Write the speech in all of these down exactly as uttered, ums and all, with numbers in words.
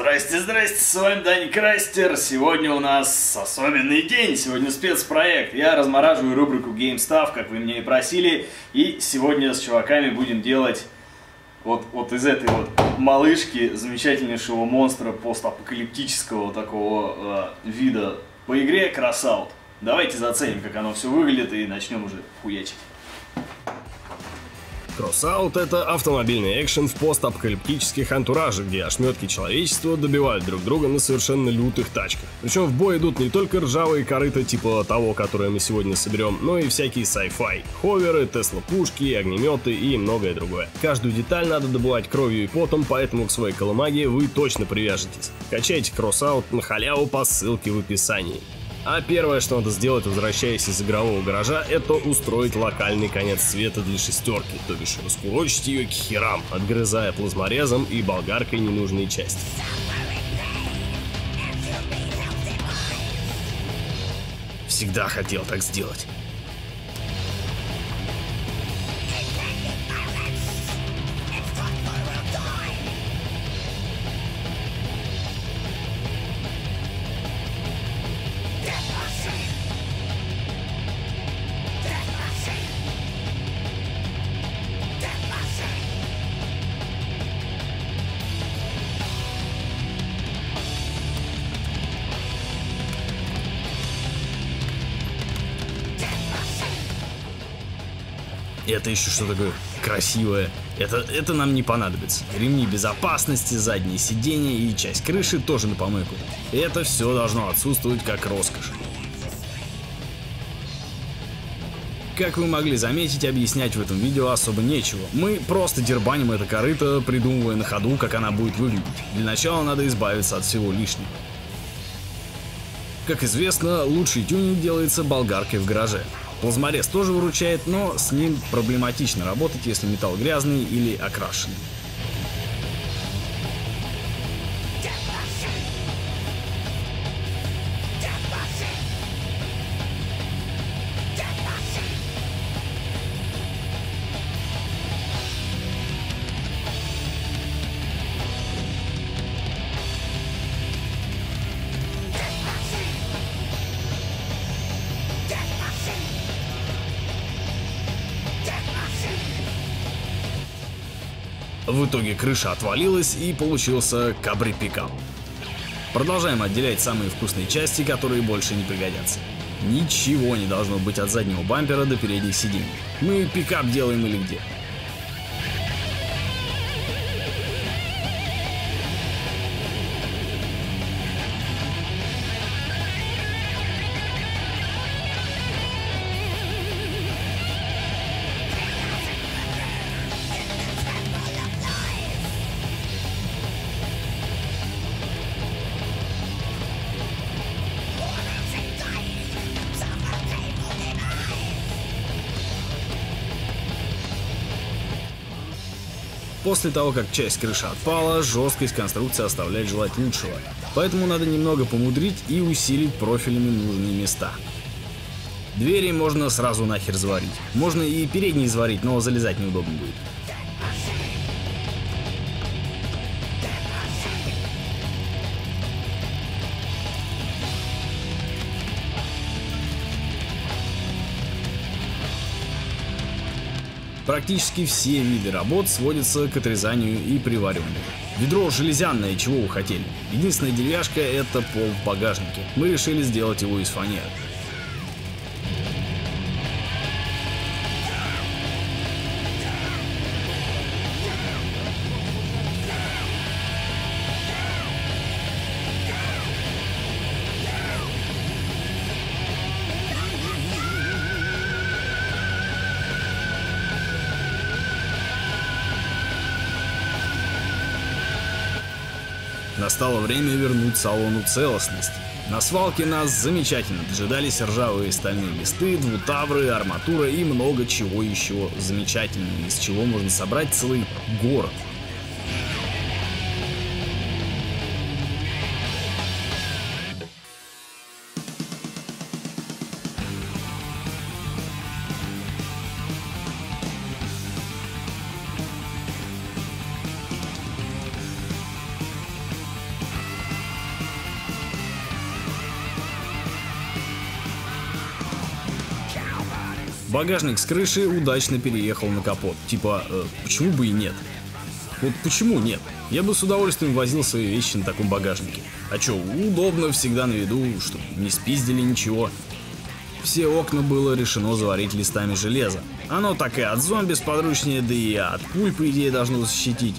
Здрасте, здрасте, с вами Даня Крастер. Сегодня у нас особенный день, сегодня спецпроект. Я размораживаю рубрику GameStuff, как вы меня и просили. И сегодня с чуваками будем делать вот, вот из этой вот малышки замечательнейшего монстра постапокалиптического такого э, вида по игре Crossout. Давайте заценим, как оно все выглядит, и начнем уже хуячить. Crossout — это автомобильный экшен в постапокалиптических антуражах, где ошметки человечества добивают друг друга на совершенно лютых тачках. Причем в бой идут не только ржавые корыта типа того, которое мы сегодня соберем, но и всякие sci-fi, ховеры, тесла-пушки, огнеметы и многое другое. Каждую деталь надо добывать кровью и потом, поэтому к своей колымаге вы точно привяжетесь. Качайте Crossout на халяву по ссылке в описании. А первое, что надо сделать, возвращаясь из игрового гаража, это устроить локальный конец света для шестерки, то бишь раскурочить ее к херам, отгрызая плазморезом и болгаркой ненужные части. Всегда хотел так сделать. Это еще что такое красивое. Это, это нам не понадобится. Ремни безопасности, задние сиденья и часть крыши тоже на помойку. Это все должно отсутствовать как роскошь. Как вы могли заметить, объяснять в этом видео особо нечего. Мы просто дербаним это корыто, придумывая на ходу, как она будет выглядеть. Для начала надо избавиться от всего лишнего. Как известно, лучший тюнинг делается болгаркой в гараже. Плазморез тоже выручает, но с ним проблематично работать, если металл грязный или окрашенный. В итоге крыша отвалилась и получился кабри-пикап. Продолжаем отделять самые вкусные части, которые больше не пригодятся. Ничего не должно быть от заднего бампера до передних сидений. Мы пикап делаем или где. После того, как часть крыши отпала, жесткость конструкции оставляет желать лучшего. Поэтому надо немного помудрить и усилить профилями нужные места. Двери можно сразу нахер заварить. Можно и передние заварить, но залезать неудобно будет. Практически все виды работ сводятся к отрезанию и привариванию. Ведро железянное, чего вы хотели. Единственная деревяшка — это пол в багажнике. Мы решили сделать его из фанеры. Настало время вернуть салону целостность. На свалке нас замечательно дожидались ржавые стальные листы, двутавры, арматура и много чего еще замечательного, из чего можно собрать целый город. Багажник с крыши удачно переехал на капот. Типа, э, почему бы и нет? Вот почему нет? Я бы с удовольствием возил свои вещи на таком багажнике. А чё, удобно, всегда на виду, чтобы не спиздили ничего. Все окна было решено заварить листами железа. Оно так и от зомби сподручнее, да и от пуль, по идее, должно защитить.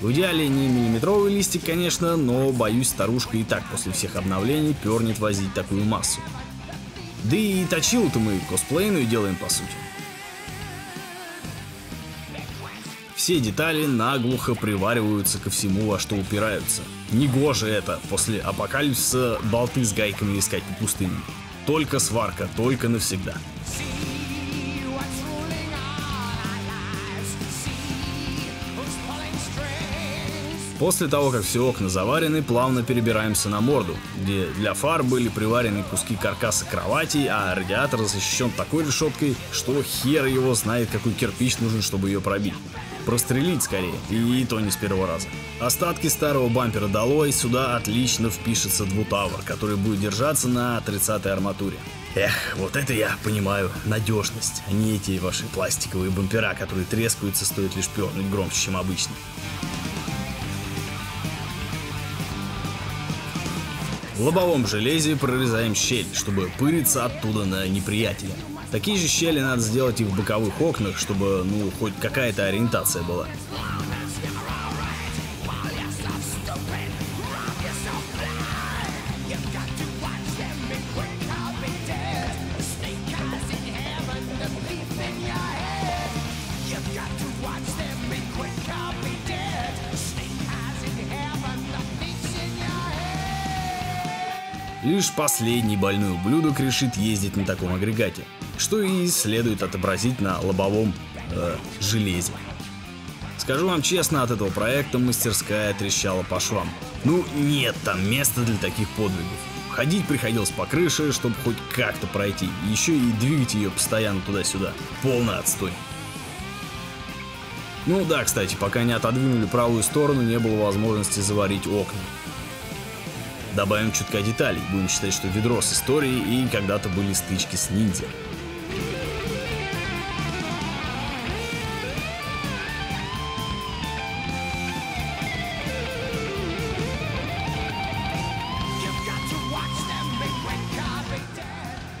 В идеале не миллиметровый листик, конечно, но, боюсь, старушка и так после всех обновлений пернет возить такую массу. Да и точилу-то мы косплейную делаем, по сути. Все детали наглухо привариваются ко всему, во что упираются. Негоже это, после апокалипсиса болты с гайками искать по пустыне. Только сварка, только навсегда. После того, как все окна заварены, плавно перебираемся на морду, где для фар были приварены куски каркаса кровати, а радиатор защищен такой решеткой, что хер его знает, какой кирпич нужен, чтобы ее пробить. Прострелить скорее, и то не с первого раза. Остатки старого бампера долой, сюда отлично впишется двутавр, который будет держаться на тридцатой арматуре. Эх, вот это я понимаю, надежность, а не эти ваши пластиковые бампера, которые трескаются, стоит лишь пернуть громче, чем обычно. В лобовом железе прорезаем щель, чтобы пыриться оттуда на неприятеля. Такие же щели надо сделать и в боковых окнах, чтобы, ну, хоть какая-то ориентация была. Лишь последний больной ублюдок решит ездить на таком агрегате, что и следует отобразить на лобовом э, железе. Скажу вам честно, от этого проекта мастерская трещала по швам. Ну нет там места для таких подвигов. Ходить приходилось по крыше, чтобы хоть как-то пройти, еще и двигать ее постоянно туда-сюда. Полный отстой. Ну да, кстати, пока не отодвинули правую сторону, не было возможности заварить окна. Добавим чутка деталей, будем считать, что ведро с историей и когда-то были стычки с ниндзя.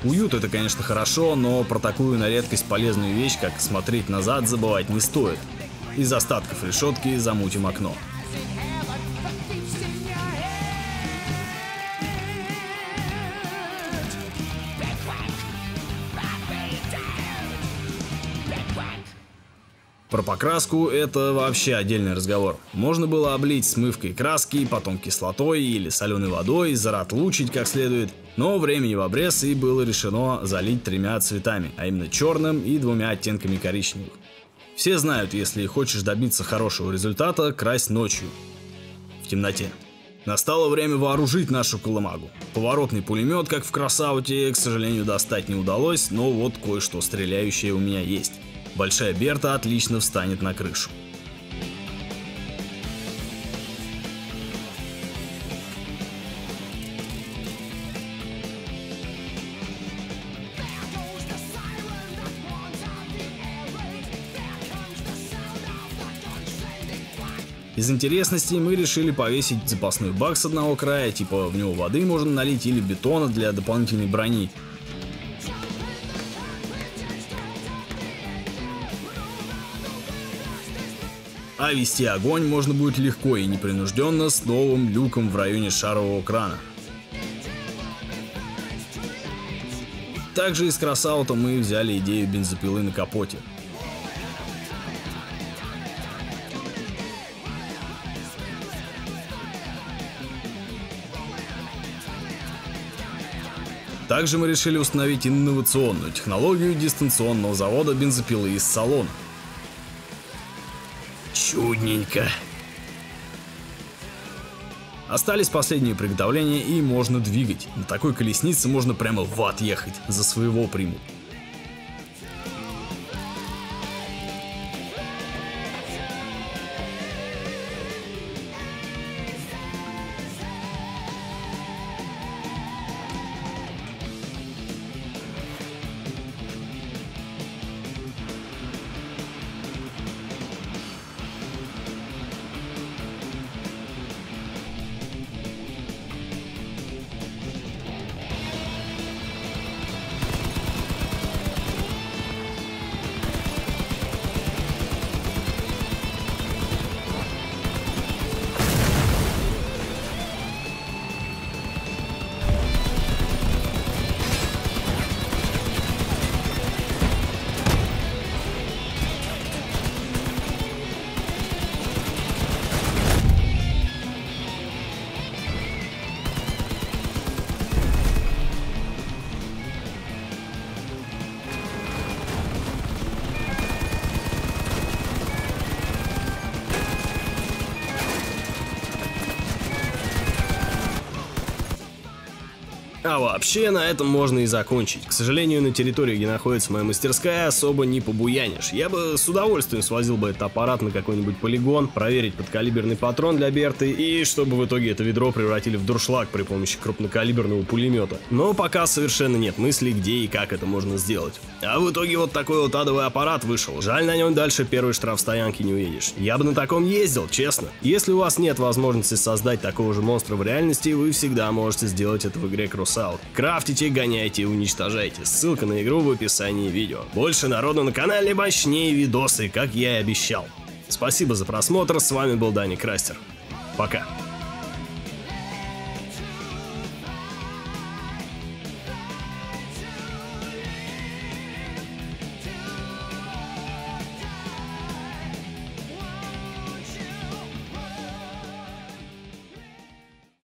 Уют это, конечно, хорошо, но про такую на редкость полезную вещь, как смотреть назад, забывать не стоит. Из остатков решетки замутим окно. Про покраску это вообще отдельный разговор. Можно было облить смывкой краски, потом кислотой или соленой водой, заратлучить как следует, но времени в обрез, и было решено залить тремя цветами, а именно черным и двумя оттенками коричневых. Все знают, если хочешь добиться хорошего результата, крась ночью, в темноте. Настало время вооружить нашу колымагу. Поворотный пулемет, как в Crossout, к сожалению, достать не удалось, но вот кое-что стреляющее у меня есть. Большая Берта отлично встанет на крышу. Из интересностей мы решили повесить запасной бак с одного края, типа в него воды можно налить или бетона для дополнительной брони. А вести огонь можно будет легко и непринужденно с новым люком в районе шарового крана. Также из Crossout мы взяли идею бензопилы на капоте. Также мы решили установить инновационную технологию дистанционного завода бензопилы из салона. Чудненько. Остались последние приготовления, и можно двигать. На такой колеснице можно прямо в ад ехать, за своего примут. А вообще, на этом можно и закончить. К сожалению, на территории, где находится моя мастерская, особо не побуянишь. Я бы с удовольствием свозил бы этот аппарат на какой-нибудь полигон, проверить подкалиберный патрон для Берты, и чтобы в итоге это ведро превратили в дуршлаг при помощи крупнокалиберного пулемета. Но пока совершенно нет мысли, где и как это можно сделать. А в итоге вот такой вот адовый аппарат вышел. Жаль, на нем дальше первой штрафстоянки не уедешь. Я бы на таком ездил, честно. Если у вас нет возможности создать такого же монстра в реальности, вы всегда можете сделать это в игре Crossout. Крафтите, гоняйте и уничтожайте. Ссылка на игру в описании видео. Больше народу на канале, мощнее видосы, как я и обещал. Спасибо за просмотр, с вами был Даня Крастер. Пока.